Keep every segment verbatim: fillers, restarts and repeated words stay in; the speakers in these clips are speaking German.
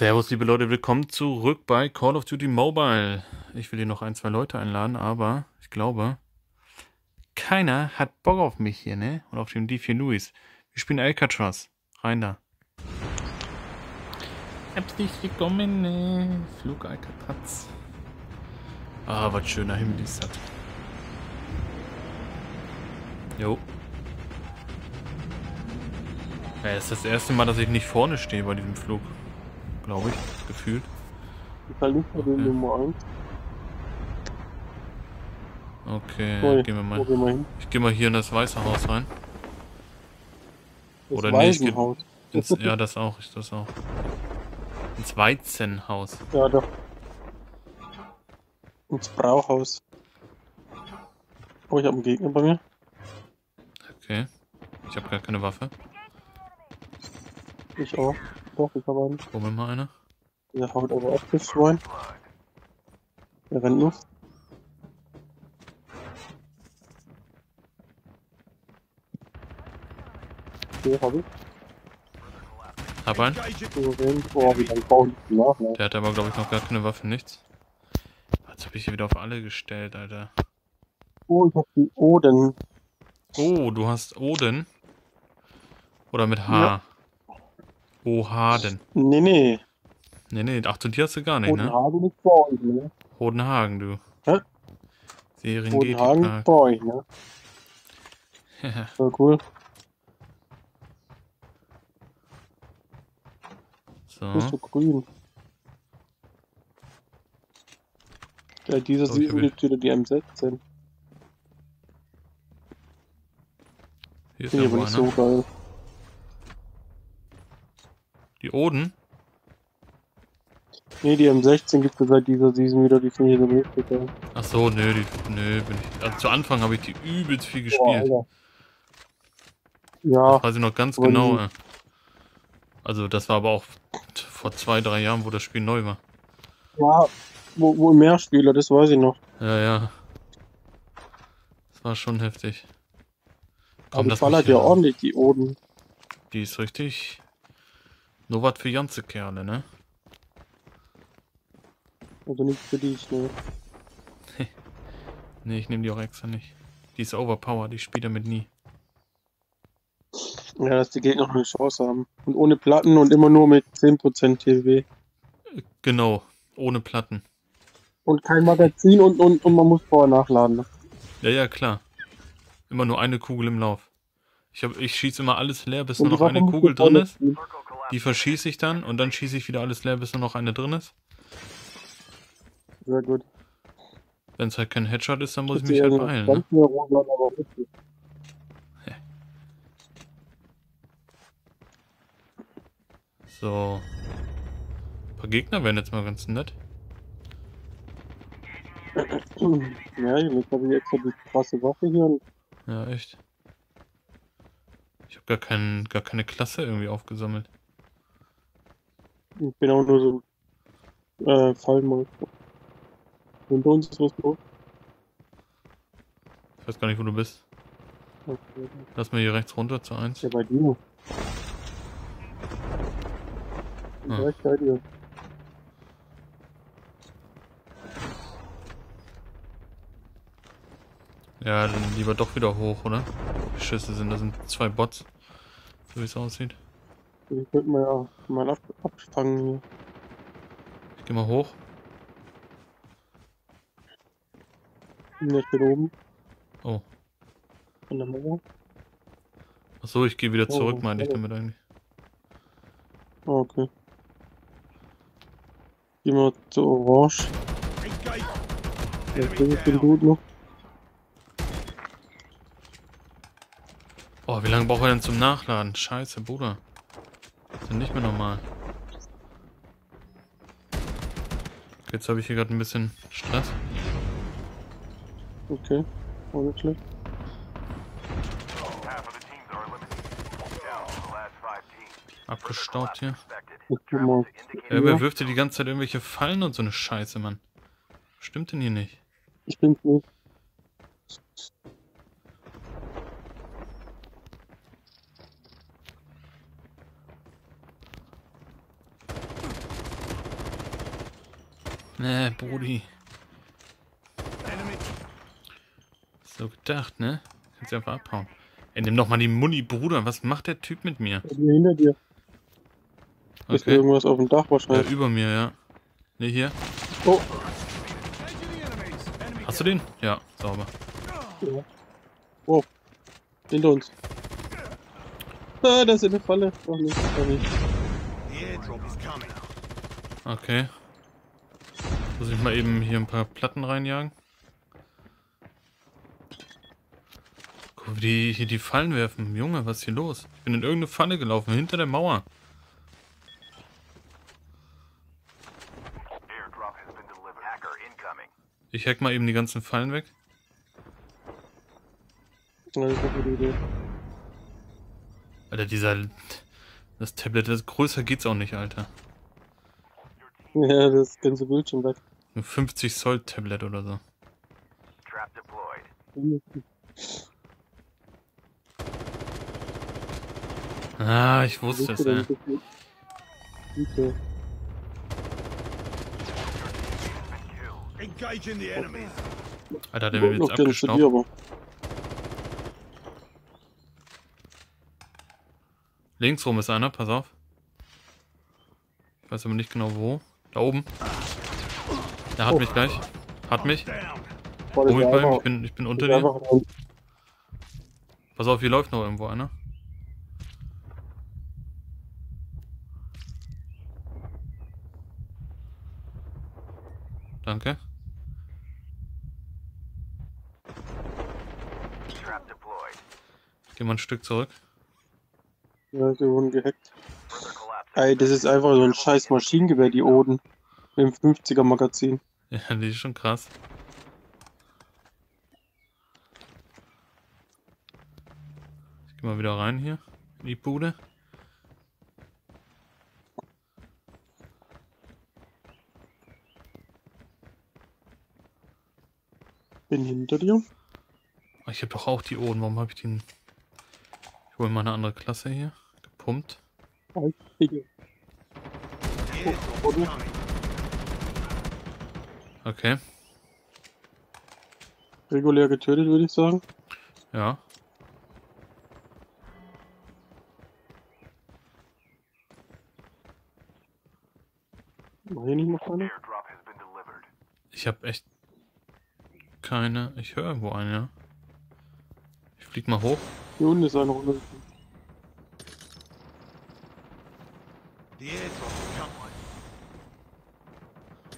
Servus liebe Leute, willkommen zurück bei Call of Duty Mobile. Ich will hier noch ein, zwei Leute einladen, aber ich glaube, keiner hat Bock auf mich hier, ne? Und auf dem D vier Luis. Wir spielen Alcatraz. Rein da. Herzlich willkommen, ne? Flug Alcatraz. Ah, was schöner Himmel ist das. Jo. Ja, das ist das erste Mal, dass ich nicht vorne stehe bei diesem Flug. Glaube ich, gefühlt. Okay, okay, gehen wir mal. Ich gehe mal hier in das Weiße Haus rein. Das Oder nicht? Nee, ins, ja, das auch, ich das auch. Ins Weizenhaus. Ja, doch. Ins Brauhaus. Oh, ich habe einen Gegner bei mir. Okay. Ich habe gar keine Waffe. Ich auch. Doch, ich habe einen. Hol mir mal einer. Der haut aber auch bis rein. Der rennt los. Okay, hab ich. Hab einen. Oh, wie ein Baum. Der hat aber, glaube ich, noch gar keine Waffe, nichts. Jetzt habe ich hier wieder auf alle gestellt, Alter. Oh, ich hab den Oden. Oh, du hast Oden? Oder mit H? Ja. Oden. Nee, nee. Nee, nee, ach, und hier hast du gar nicht, ne? Odenhagen ist bei euch, ne? Odenhagen, du. Hä? Odenhagen ist bei euch, ne? So cool. So. Bist du grün? Ja, dieser so, sieht die Tüte, die M sechzehn. Hier ist aber nicht so geil. Die Oden? Ne, die M sechzehn gibt es seit dieser Season wieder, die sind hier so mäßig. Achso, nö, die, nö, bin ich. Also zu Anfang habe ich die übelst viel gespielt. Boah, ja. Das weiß ich noch ganz genau. Die... Also das war aber auch vor zwei, drei Jahren, wo das Spiel neu war. Ja, wo, wo mehr Spieler, das weiß ich noch. Ja, ja. Das war schon heftig. Komm, aber das ballert ja ordentlich, die Oden. Die ist richtig. Nur was für ganze Kerle, ne? Also nicht für dich, ne? Ne, ich nehme die auch extra nicht. Die ist overpowered, ich spiele damit nie. Ja, dass die Gegner noch eine Chance haben. Und ohne Platten und immer nur mit zehn Prozent T P W. Genau, ohne Platten. Und kein Magazin und, und, und man muss vorher nachladen. Ne? Ja, ja, klar. Immer nur eine Kugel im Lauf. Ich, hab, ich schieße immer alles leer, bis nur noch eine Kugel drin ist. Die verschieße ich dann und dann schieße ich wieder alles leer, bis nur noch eine drin ist. Sehr gut. Wenn es halt kein Headshot ist, dann muss ich mich halt beeilen. Ne? Ja. So. Ein paar Gegner wären jetzt mal ganz nett. Ja, jetzt habe ich extra die krasse Waffe hier. Und ja, echt. Ich habe gar, kein, gar keine Klasse irgendwie aufgesammelt. Ich bin auch nur so äh, Fallmonster. Und bei uns ist was los. Ich weiß gar nicht, wo du bist. Okay. Lass mir hier rechts runter zu eins. Ja, bei dir. Ich ah. bei dir. Ja, dann lieber doch wieder hoch, oder? Die Schüsse sind, da sind zwei Bots. So wie es aussieht. Die könnten wir ja mal ab abfangen hier. Ich geh mal hoch. Ja, ich bin oben. Oh. An der Mauer. Achso, ich gehe wieder zurück, oh, meine ich damit eigentlich. Oh, okay. Geh mal zu Orange. Ja, ich bin, ich bin gut noch. Oh, wie lange braucht er denn zum Nachladen? Scheiße, Bruder. Das ist ja nicht mehr normal. Okay, jetzt habe ich hier gerade ein bisschen Stress. Okay, war nicht schlecht. Abgestaubt hier. Er wirft dir die ganze Zeit irgendwelche Fallen und so eine Scheiße, Mann. Was stimmt denn hier nicht? Ich bin's nicht. Ne, Brudi. So gedacht, ne? Kannst ja einfach abhauen. Ey, nimm doch mal die Muni, Bruder. Was macht der Typ mit mir? Hier hinter dir. Okay. Ist irgendwas auf dem Dach wahrscheinlich. Ja, über mir, ja. Ne, hier. Oh. Hast du den? Ja, sauber. Ja. Oh. Hinter uns. Ah, das ist eine Falle. Oh, nee, nicht. Okay. Muss ich mal eben hier ein paar Platten reinjagen. Guck mal, wie die hier die Fallen werfen. Junge, was ist hier los? Ich bin in irgendeine Falle gelaufen, hinter der Mauer. Ich hack mal eben die ganzen Fallen weg. Nein, das ist eine gute Idee. Alter, dieser... Das Tablet, das größer geht's auch nicht, Alter. Ja, das ganze Bildschirm weg. Ein fünfzig Zoll Tablet oder so. Ah, ich wusste es, ey. Alter, hat der mir jetzt abgestaubt. Links rum ist einer, pass auf. Ich weiß aber nicht genau wo. Da oben. Der hat oh. mich gleich. Hat mich. Oh, ich, einfach, ich, bin, ich bin unter dir. Pass auf, hier läuft noch irgendwo einer. Danke. Ich geh mal ein Stück zurück. Ja, die wurden gehackt. Ey, das ist einfach so ein scheiß Maschinengewehr, die Oden. Im fünfziger Magazin. Ja, die ist schon krass. Ich geh mal wieder rein hier, in die Bude. Bin hinter dir. Ich hab doch auch die Oden, warum hab ich den... Ich hol mal eine andere Klasse hier. Gepumpt. Oh, okay. Regulär getötet, würde ich sagen. Ja. War hier nicht noch eine? Ich hab echt keine. Ich höre irgendwo eine, ja. Ich flieg mal hoch. Hier unten ist einer runter.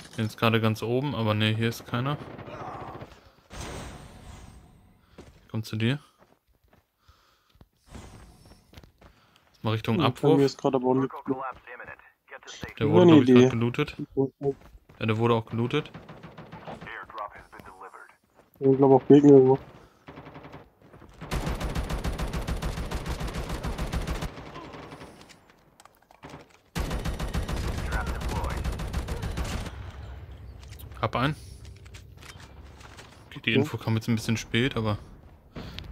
Ich bin jetzt gerade ganz oben, aber ne, hier ist keiner. Kommt zu dir. Jetzt mal Richtung Abwurf. Der wurde, glaube ich, gerade gelootet. Ja, der wurde auch gelootet. Ich glaube auch Gegner irgendwo. Hab einen. Okay, die Info kam jetzt ein bisschen spät, aber...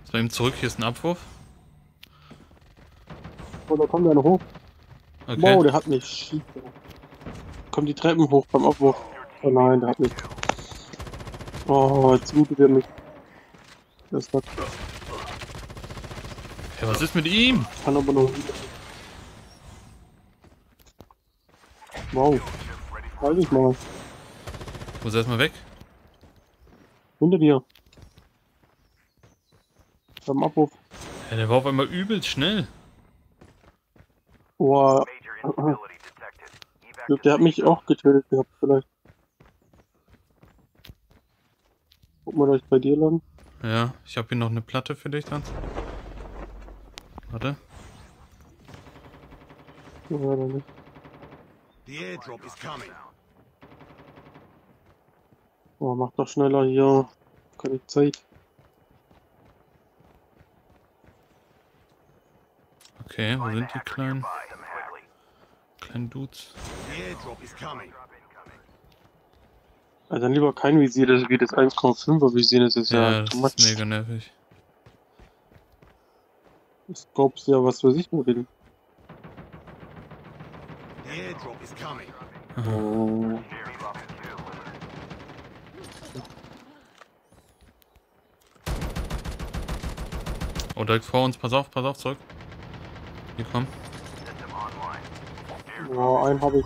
Jetzt mal eben zurück, hier ist ein Abwurf. Oh, da kommt einer hoch. Okay. Wow, der hat mich. Shit. Kommen die Treppen hoch beim Abwurf. Oh nein, der hat mich. Oh, jetzt lootet er mich. Der ist weg. Ja, was ist mit ihm? Kann aber noch wieder. Wow. Weiß ich mal. Ich muss erstmal weg. Hinter dir. Beim Abwurf. Ja, der war auf einmal übelst schnell. Boah. Ich glaube, der hat mich auch getötet gehabt, vielleicht. Guck mal, dass ich bei dir lang. Ja, ich habe hier noch eine Platte für dich dann. Warte. Ja, dann nicht. The airdrop is coming. Oh, mach doch schneller hier. Keine Zeit. Okay, wo sind die kleinen... kleinen Dudes? Also dann lieber kein Visier, das ist wie das eins Komma fünfer Visier, das ist ja... Ja, das ist mega nervig. Ich glaub's ja, was für sich Modell. Oh. Oh, direkt vor uns. Pass auf, pass auf, zurück. Hier, komm. Ja, einen hab ich.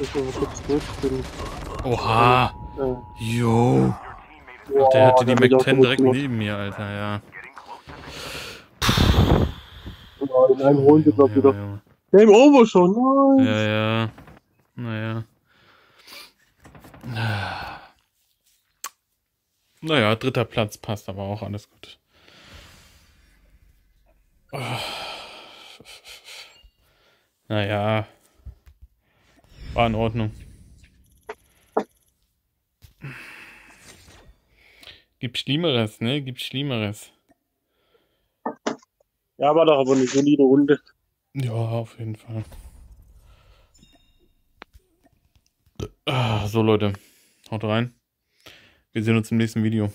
Ich will kurz durchspielen. Oha! Jo! Ja. Der hatte die Mac zehn direkt neben mir, Alter, ja. Ja, in einem holen wir, glaub ich, wieder. Game over schon, nein! Ja, ja. Naja. Naja, dritter Platz passt aber auch, alles gut. Naja. War in Ordnung. Gibt Schlimmeres, ne? Gibt Schlimmeres. Ja, war doch aber eine solide Runde. Ja, auf jeden Fall. So, Leute. Haut rein. Wir sehen uns im nächsten Video.